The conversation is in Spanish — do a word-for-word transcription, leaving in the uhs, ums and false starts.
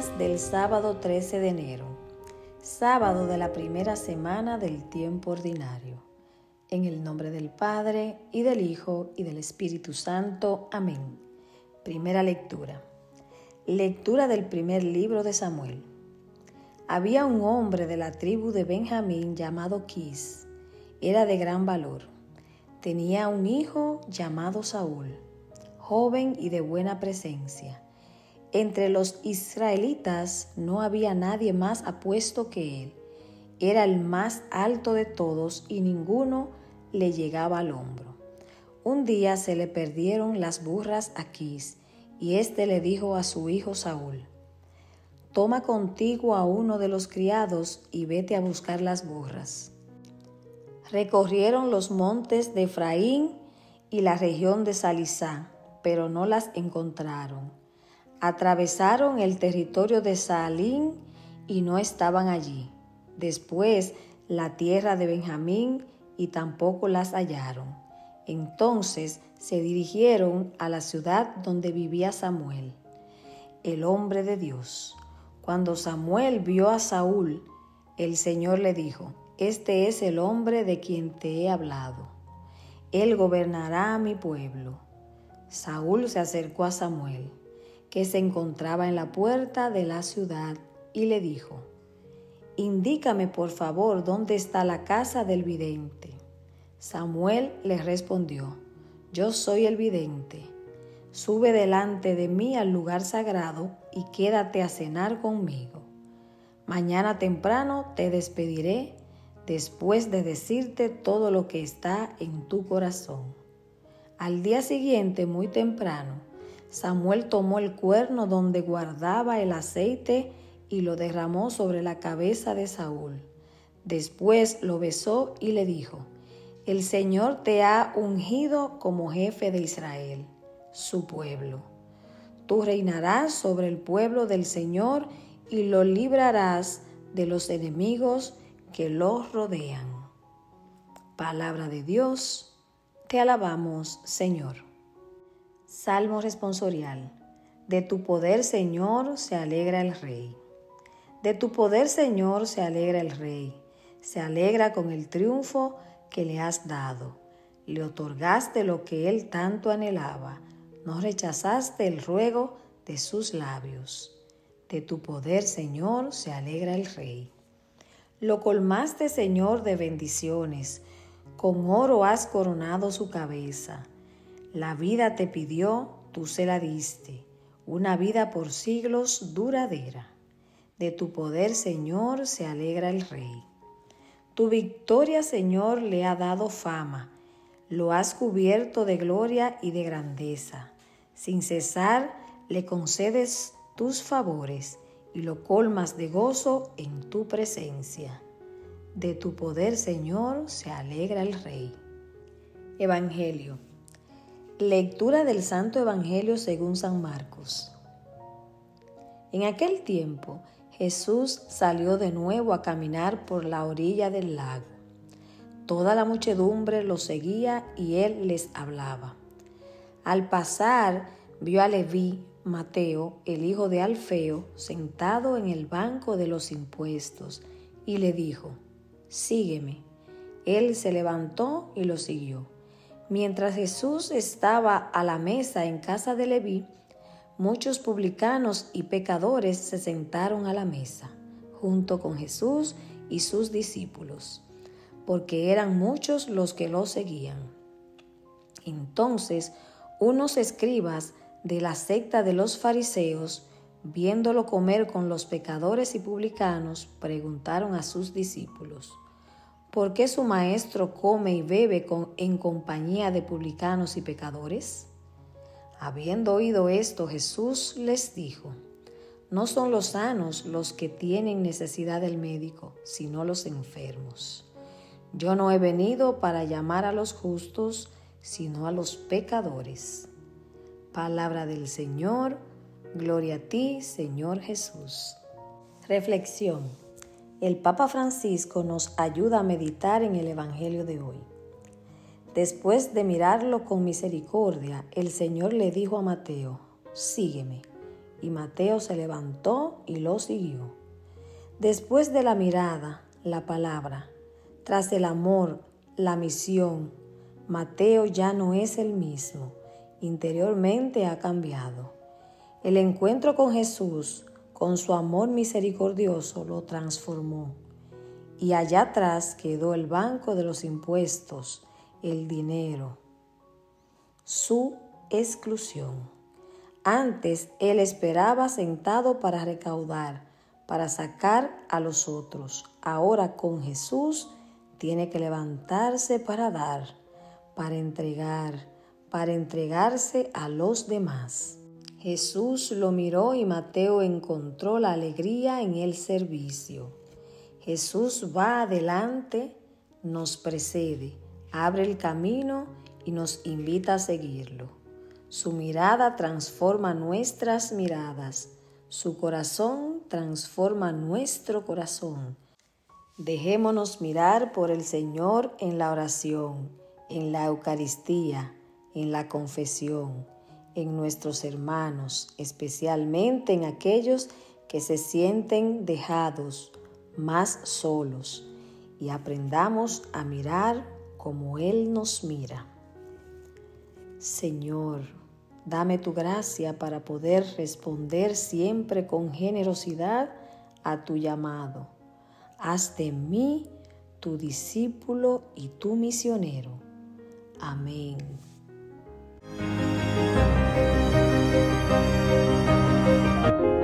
Días del sábado trece de enero, sábado de la primera semana del tiempo ordinario. En el nombre del Padre, y del Hijo, y del Espíritu Santo. Amén. Primera lectura. Lectura del primer libro de Samuel. Había un hombre de la tribu de Benjamín llamado Kis. Era de gran valor. Tenía un hijo llamado Saúl, joven y de buena presencia. Entre los israelitas no había nadie más apuesto que él. Era el más alto de todos y ninguno le llegaba al hombro. Un día se le perdieron las burras a Kis, y éste le dijo a su hijo Saúl: «Toma contigo a uno de los criados y vete a buscar las burras». Recorrieron los montes de Efraín y la región de Salisá, pero no las encontraron. Atravesaron el territorio de Shalín y no estaban allí. Después la tierra de Benjamín y tampoco las hallaron. Entonces se dirigieron a la ciudad donde vivía Samuel, el hombre de Dios. Cuando Samuel vio a Saúl, el Señor le dijo: «Este es el hombre de quien te he hablado. Él gobernará a mi pueblo». Saúl se acercó a Samuel, que se encontraba en la puerta de la ciudad, y le dijo: «Indícame por favor dónde está la casa del vidente». Samuel le respondió: «Yo soy el vidente. Sube delante de mí al lugar sagrado y quédate a cenar conmigo. Mañana temprano te despediré después de decirte todo lo que está en tu corazón». Al día siguiente, muy temprano, Samuel tomó el cuerno donde guardaba el aceite y lo derramó sobre la cabeza de Saúl. Después lo besó y le dijo: «El Señor te ha ungido como jefe de Israel, su pueblo. Tú reinarás sobre el pueblo del Señor y lo librarás de los enemigos que los rodean». Palabra de Dios, te alabamos, Señor. Salmo responsorial. De tu poder, Señor, se alegra el Rey. De tu poder, Señor, se alegra el Rey. Se alegra con el triunfo que le has dado. Le otorgaste lo que él tanto anhelaba. No rechazaste el ruego de sus labios. De tu poder, Señor, se alegra el Rey. Lo colmaste, Señor, de bendiciones. Con oro has coronado su cabeza. La vida te pidió, tú se la diste, una vida por siglos duradera. De tu poder, Señor, se alegra el Rey. Tu victoria, Señor, le ha dado fama. Lo has cubierto de gloria y de grandeza. Sin cesar le concedes tus favores y lo colmas de gozo en tu presencia. De tu poder, Señor, se alegra el Rey. Evangelio. Lectura del Santo Evangelio según San Marcos. En aquel tiempo, Jesús salió de nuevo a caminar por la orilla del lago. Toda la muchedumbre lo seguía y él les hablaba. Al pasar, vio a Leví, Mateo, el hijo de Alfeo, sentado en el banco de los impuestos, y le dijo: «Sígueme». Él se levantó y lo siguió. Mientras Jesús estaba a la mesa en casa de Leví, muchos publicanos y pecadores se sentaron a la mesa, junto con Jesús y sus discípulos, porque eran muchos los que lo seguían. Entonces, unos escribas de la secta de los fariseos, viéndolo comer con los pecadores y publicanos, preguntaron a sus discípulos: «¿Por qué su maestro come y bebe con, en compañía de publicanos y pecadores?». Habiendo oído esto, Jesús les dijo: «No son los sanos los que tienen necesidad del médico, sino los enfermos. Yo no he venido para llamar a los justos, sino a los pecadores». Palabra del Señor. Gloria a ti, Señor Jesús. Reflexión. El Papa Francisco nos ayuda a meditar en el Evangelio de hoy. Después de mirarlo con misericordia, el Señor le dijo a Mateo: «Sígueme». y Mateo se levantó y lo siguió. Después de la mirada, la palabra, tras el amor, la misión, Mateo ya no es el mismo, interiormente ha cambiado. El encuentro con Jesús, con su amor misericordioso, lo transformó. Y allá atrás quedó el banco de los impuestos, el dinero, su exclusión. Antes él esperaba sentado para recaudar, para sacar a los otros. Ahora con Jesús tiene que levantarse para dar, para entregar, para entregarse a los demás. Jesús lo miró y Mateo encontró la alegría en el servicio. Jesús va adelante, nos precede, abre el camino y nos invita a seguirlo. Su mirada transforma nuestras miradas, su corazón transforma nuestro corazón. Dejémonos mirar por el Señor en la oración, en la Eucaristía, en la confesión, en nuestros hermanos, especialmente en aquellos que se sienten dejados, más solos, y aprendamos a mirar como Él nos mira. Señor, dame tu gracia para poder responder siempre con generosidad a tu llamado. Haz de mí tu discípulo y tu misionero. Amén. Música.